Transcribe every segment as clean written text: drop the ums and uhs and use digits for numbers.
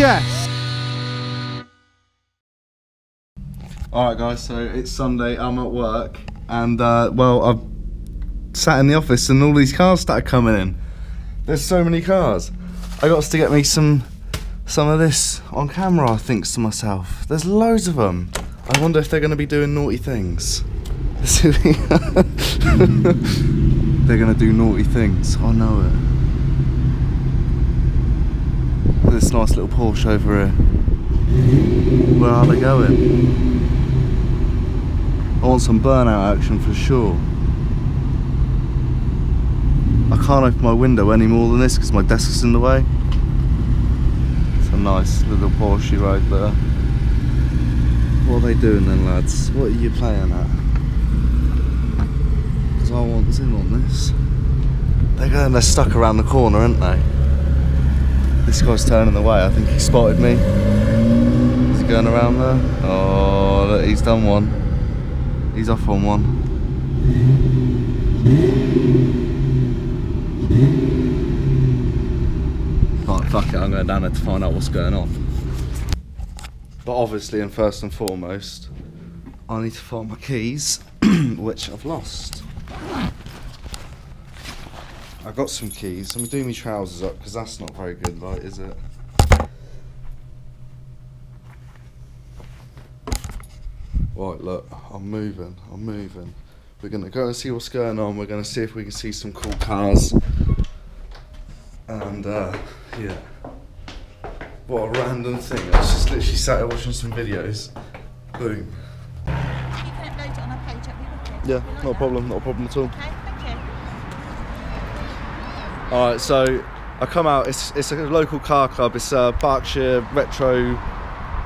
Yes! Alright guys, so it's Sunday, I'm at work, and well, I've sat in the office and all these cars started coming in. There's so many cars. I got to get me some of this on camera, I think to myself. There's loads of them. I wonder if they're going to be doing naughty things. They're going to do naughty things, I know it. This nice little Porsche over here. Where are they going? I want some burnout action for sure. I can't open my window any more than this because my desk is in the way. It's a nice little Porsche right there. What are they doing then, lads? What are you playing at? Because I want in on this. They're stuck around the corner, aren't they? This guy's turning away, I think he spotted me. Is he going around there? Oh, look, he's done one. He's off on one. Right, fuck it, I'm going down there to find out what's going on. But obviously, and first and foremost, I need to find my keys, which I've lost. I got some keys. Let me do my trousers up because that's not very good light, is it? Right, look, I'm moving. We're gonna go and see what's going on. We're gonna see if we can see some cool cars. And yeah. What a random thing. I was just literally sat here watching some videos. Boom. Can you kind of load it on our page up? Yeah, like not a problem at all. Okay. Alright, so I come out, it's a local car club, it's Berkshire Retro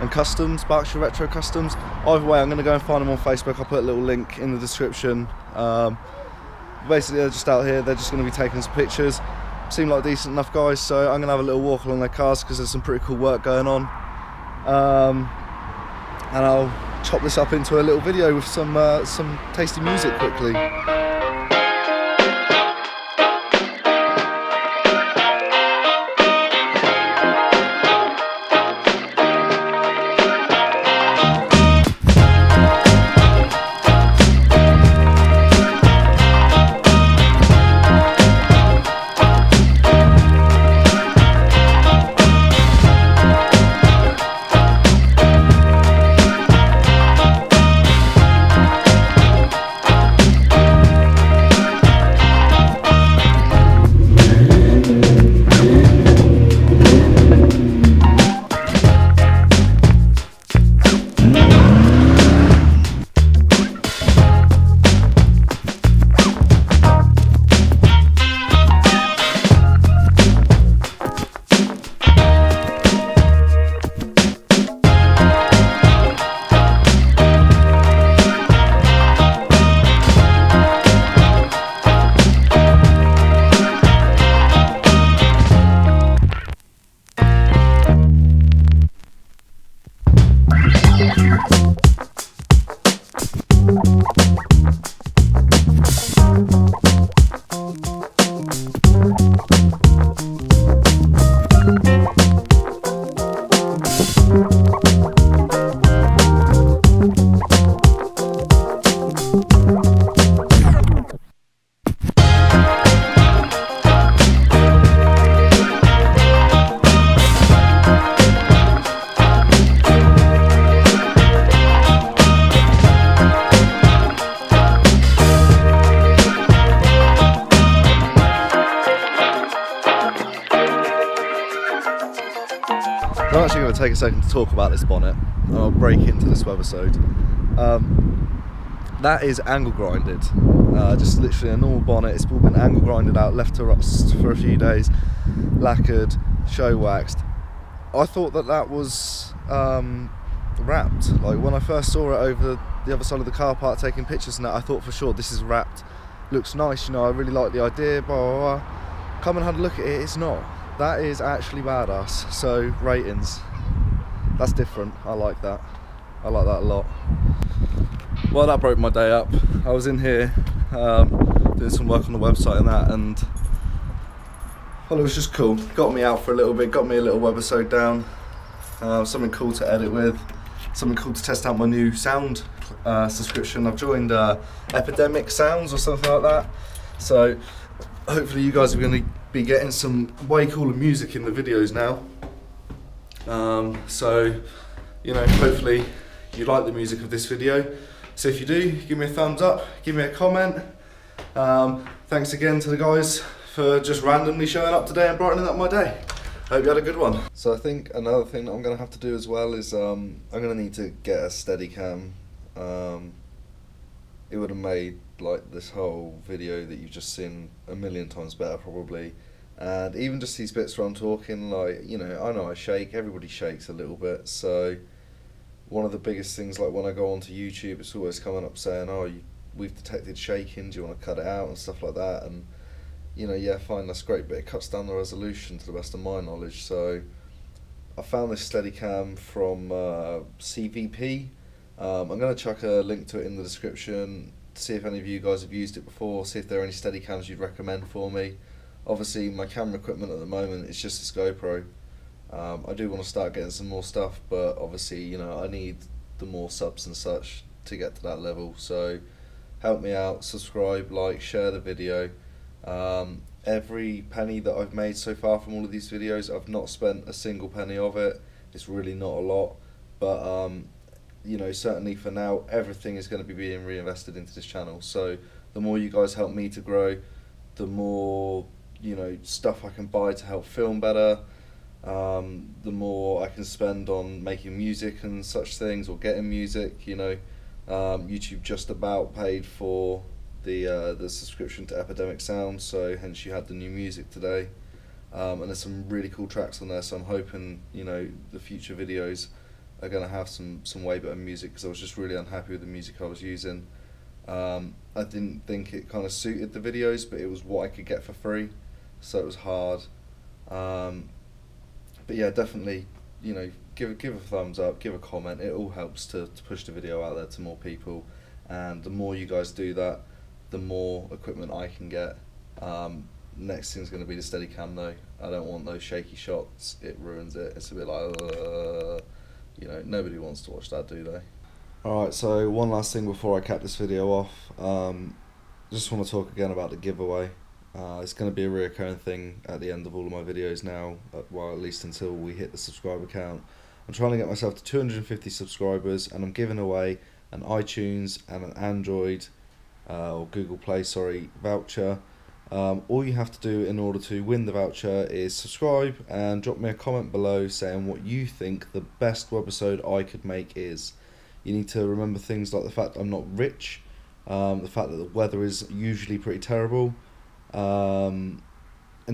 and Customs, Berkshire Retro Customs. Either way, I'm going to go and find them on Facebook. I'll put a little link in the description. Basically, they're just out here, they're just going to be taking some pictures. Seem like decent enough guys, so I'm going to have a little walk along their cars because there's some pretty cool work going on. And I'll chop this up into a little video with some tasty music quickly. Take a second to talk about this bonnet and I'll break into this webisode. That is angle grinded, just literally a normal bonnet. It's all been angle grinded out, left to rust for a few days, lacquered, show waxed. I thought that was wrapped. Like when I first saw it over the other side of the car park taking pictures and that, I thought for sure this is wrapped, looks nice, you know, I really like the idea, blah, blah, blah. Come and have a look at it, it's not. That is actually badass. So ratings. That's different, I like that a lot. Well, that broke my day up. I was in here doing some work on the website and that, and well, it was just cool. Got me out for a little bit, got me a little webisode down, something cool to edit with, something cool to test out my new sound subscription. I've joined Epidemic Sounds or something like that, so hopefully you guys are going to be getting some way cooler music in the videos now. So, you know, hopefully you like the music of this video. So if you do, give me a thumbs up, give me a comment. Thanks again to the guys for just randomly showing up today and brightening up my day. Hope you had a good one. So I think another thing that I'm going to have to do as well is I'm going to need to get a Steadicam. It would have made like this whole video that you've just seen a million times better probably. And even just these bits where I'm talking, like, you know I shake, everybody shakes a little bit, so one of the biggest things, like when I go onto YouTube, it's always coming up saying, oh, we've detected shaking, do you want to cut it out and stuff like that, and you know, yeah, fine, that's great, but it cuts down the resolution to the best of my knowledge. So I found this Steadicam from CVP. I'm going to chuck a link to it in the description, see if any of you guys have used it before, see if there are any Steadicams you'd recommend for me. Obviously my camera equipment at the moment is just this GoPro. I do want to start getting some more stuff, but obviously, you know, I need the more subs and such to get to that level. So help me out, subscribe, like, share the video. Every penny that I've made so far from all of these videos, I've not spent a single penny of it. It's really not a lot, but you know, certainly for now, everything is going to be being reinvested into this channel. So the more you guys help me to grow, the more, you know, stuff I can buy to help film better, the more I can spend on making music and such things, or getting music, you know. YouTube just about paid for the subscription to Epidemic Sound, so hence you had the new music today. And there's some really cool tracks on there, so I'm hoping, you know, the future videos are going to have some way better music, because I was just really unhappy with the music I was using. I didn't think it kind of suited the videos, but it was what I could get for free, so it was hard. But yeah, definitely, you know, give a thumbs up, give a comment, it all helps to push the video out there to more people, and the more you guys do that, the more equipment I can get. Next thing's going to be the Steadicam though. I don't want those shaky shots, it ruins it, it's a bit like, you know, nobody wants to watch that, do they? Alright, so one last thing before I cap this video off. Just want to talk again about the giveaway. It's going to be a reoccurring thing at the end of all of my videos now, well, at least until we hit the subscriber count. I'm trying to get myself to 250 subscribers, and I'm giving away an iTunes and an Android, or Google Play, sorry, voucher. All you have to do in order to win the voucher is subscribe and drop me a comment below saying what you think the best webisode I could make is. You need to remember things like the fact I'm not rich, the fact that the weather is usually pretty terrible, and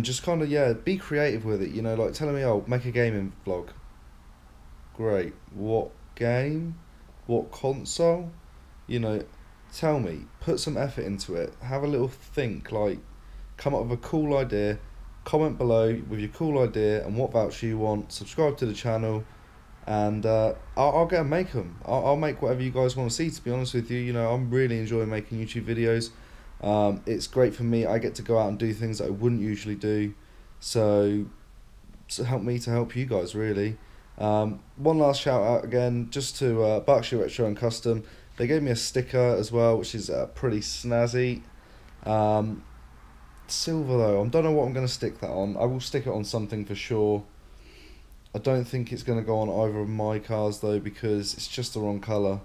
just kind of, yeah, be creative with it, you know, like telling me, oh, make a gaming vlog. Great, what game? What console? You know, tell me, put some effort into it, have a little think, like, come up with a cool idea, comment below with your cool idea and what voucher you want, subscribe to the channel, and I'll go and make them. I'll make whatever you guys want to see, to be honest with you. You know, I'm really enjoying making YouTube videos. It's great for me. I get to go out and do things that I wouldn't usually do, so help me to help you guys, really. One last shout out again, just to Berkshire Retro and Custom. They gave me a sticker as well, which is pretty snazzy. Silver though, I don't know what I'm going to stick that on. I will stick it on something for sure. I don't think it's going to go on either of my cars though, because it's just the wrong colour,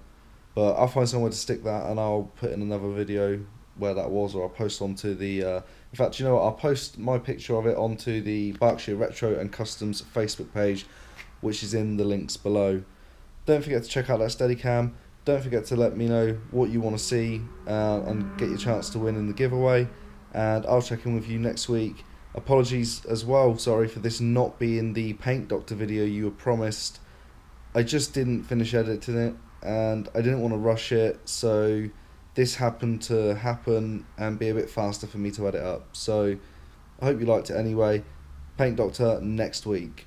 but I'll find somewhere to stick that, and I'll put in another video where that was, or I'll post onto the in fact, you know what, I'll post my picture of it onto the Berkshire Retro and Customs Facebook page, which is in the links below. Don't forget to check out that Steadicam, don't forget to let me know what you want to see, and get your chance to win in the giveaway, and I'll check in with you next week. Apologies as well, sorry for this not being the Paint Doctor video you were promised. I just didn't finish editing it, and I didn't want to rush it, so this happened to happen and be a bit faster for me to edit up. So I hope you liked it anyway. Paint Doctor next week.